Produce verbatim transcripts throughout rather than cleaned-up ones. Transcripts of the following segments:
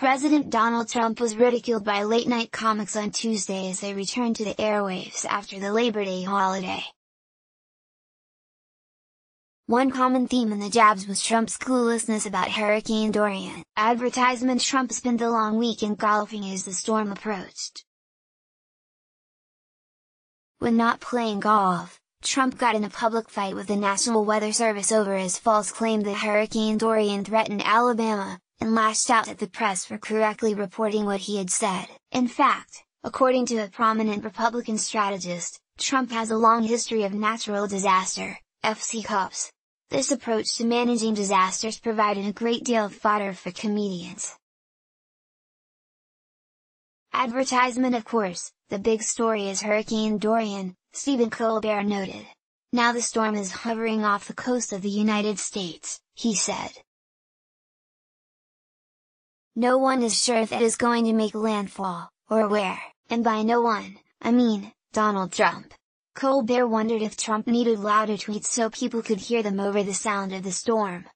President Donald Trump was ridiculed by late-night comics on Tuesday as they returned to the airwaves after the Labor Day holiday. One common theme in the jabs was Trump's cluelessness about Hurricane Dorian. Advertisement Trump spent the long weekend golfing as the storm approached. When not playing golf, Trump got in a public fight with the National Weather Service over his false claim that Hurricane Dorian threatened Alabama, and lashed out at the press for correctly reporting what he had said. In fact, according to a prominent Republican strategist, Trump has a long history of natural disaster F C cups. This approach to managing disasters provided a great deal of fodder for comedians. Advertisement, of course, the big story is Hurricane Dorian, Stephen Colbert noted. "Now the storm is hovering off the coast of the United States," he said. "No one is sure if it is going to make landfall, or where, and by no one, I mean, Donald Trump." Colbert wondered if Trump needed louder tweets so people could hear them over the sound of the storm.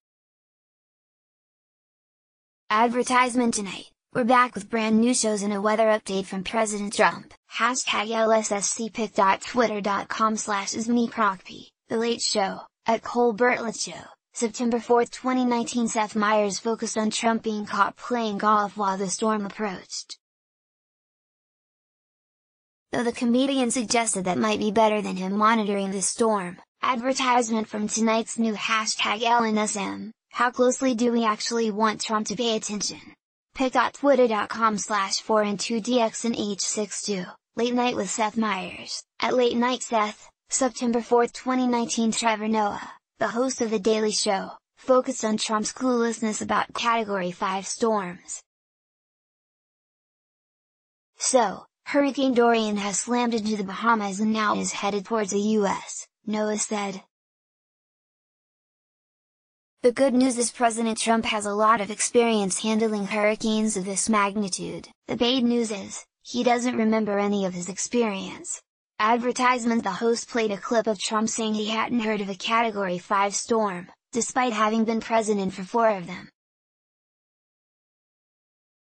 Advertisement tonight. We're back with brand new shows and a weather update from President Trump. Hashtag L S S C pic dot twitter dot com slash is me Procpi, The Late Show, at Colbert Late Show, September fourth twenty nineteen. Seth Meyers focused on Trump being caught playing golf while the storm approached. Though the comedian suggested that might be better than him monitoring the storm. Advertisement from tonight's new hashtag L N S M, how closely do we actually want Trump to pay attention? pic dot twitter dot com slash four and two D X and H sixty-two, Late Night with Seth Meyers, at Late Night Seth, September fourth twenty nineteen. Trevor Noah, the host of The Daily Show, focused on Trump's cluelessness about Category five storms. So, Hurricane Dorian has slammed into the Bahamas and now is headed towards the U S, Noah said. The good news is President Trump has a lot of experience handling hurricanes of this magnitude. The bad news is, he doesn't remember any of his experience. Advertisement. The host played a clip of Trump saying he hadn't heard of a Category five storm, despite having been president for four of them.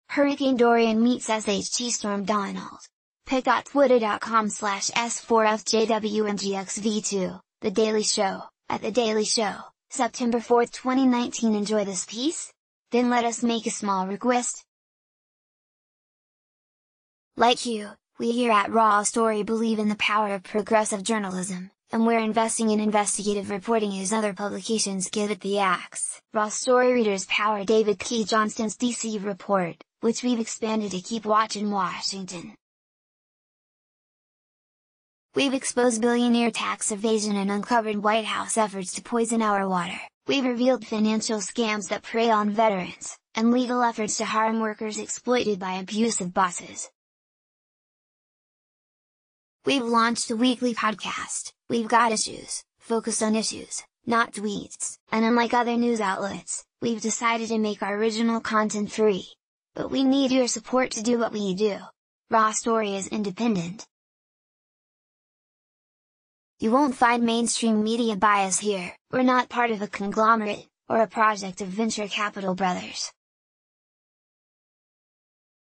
Hurricane Dorian meets S H T Storm Donald. pic dot twitter dot com slash S four F J W M G X V two, The Daily Show, at The Daily Show, September fourth twenty nineteen. Enjoy this piece? Then let us make a small request. Like you, we here at Raw Story believe in the power of progressive journalism, and we're investing in investigative reporting as other publications give it the axe. Raw Story readers power David K. Johnston's D C report, which we've expanded to keep watch in Washington. We've exposed billionaire tax evasion and uncovered White House efforts to poison our water. We've revealed financial scams that prey on veterans, and legal efforts to harm workers exploited by abusive bosses. We've launched a weekly podcast, We've Got Issues, focused on issues, not tweets. And unlike other news outlets, we've decided to make our original content free. But we need your support to do what we do. Raw Story is independent. You won't find mainstream media bias here. We're not part of a conglomerate, or a project of venture capital brothers.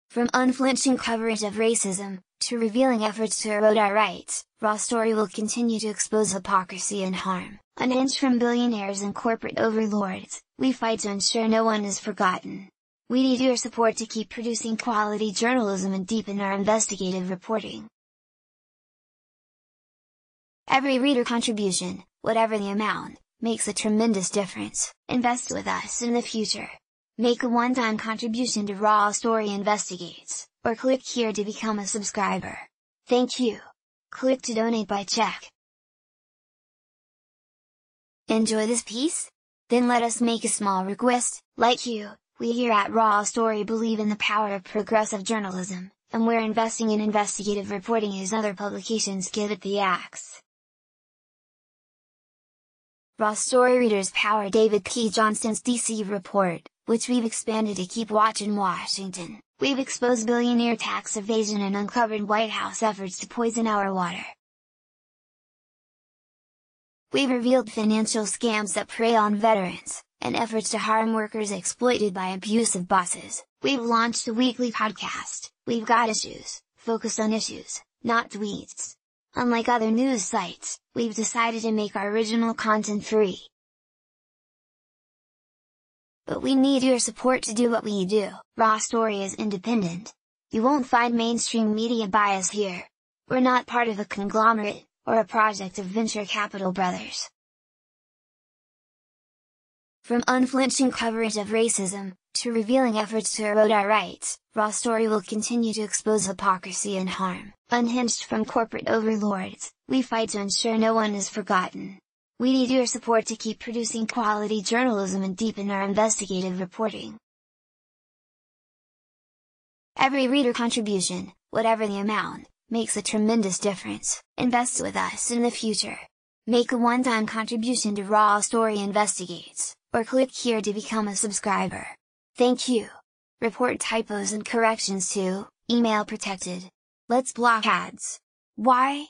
From unflinching coverage of racism, to revealing efforts to erode our rights, Raw Story will continue to expose hypocrisy and harm. Unhinged from billionaires and corporate overlords, we fight to ensure no one is forgotten. We need your support to keep producing quality journalism and deepen our investigative reporting. Every reader contribution, whatever the amount, makes a tremendous difference. Invest with us in the future. Make a one-time contribution to Raw Story Investigates, or click here to become a subscriber. Thank you. Click to donate by check. Enjoy this piece? Then let us make a small request. Like you, we here at Raw Story believe in the power of progressive journalism, and we're investing in investigative reporting as other publications give it the axe. Raw Story readers power David K. Johnston's D C report, which we've expanded to keep watch in Washington. We've exposed billionaire tax evasion and uncovered White House efforts to poison our water. We've revealed financial scams that prey on veterans, and efforts to harm workers exploited by abusive bosses. We've launched a weekly podcast, We've Got Issues, focused on issues, not tweets. Unlike other news sites, we've decided to make our original content free. But we need your support to do what we do. Raw Story is independent. You won't find mainstream media bias here. We're not part of a conglomerate, or a project of venture capital brothers. From unflinching coverage of racism, to revealing efforts to erode our rights, Raw Story will continue to expose hypocrisy and harm. Unhinged from corporate overlords, we fight to ensure no one is forgotten. We need your support to keep producing quality journalism and deepen our investigative reporting. Every reader contribution, whatever the amount, makes a tremendous difference. Invest with us in the future. Make a one-time contribution to Raw Story Investigates, or click here to become a subscriber. Thank you. Report typos and corrections to, email protected. Let's block ads. Why?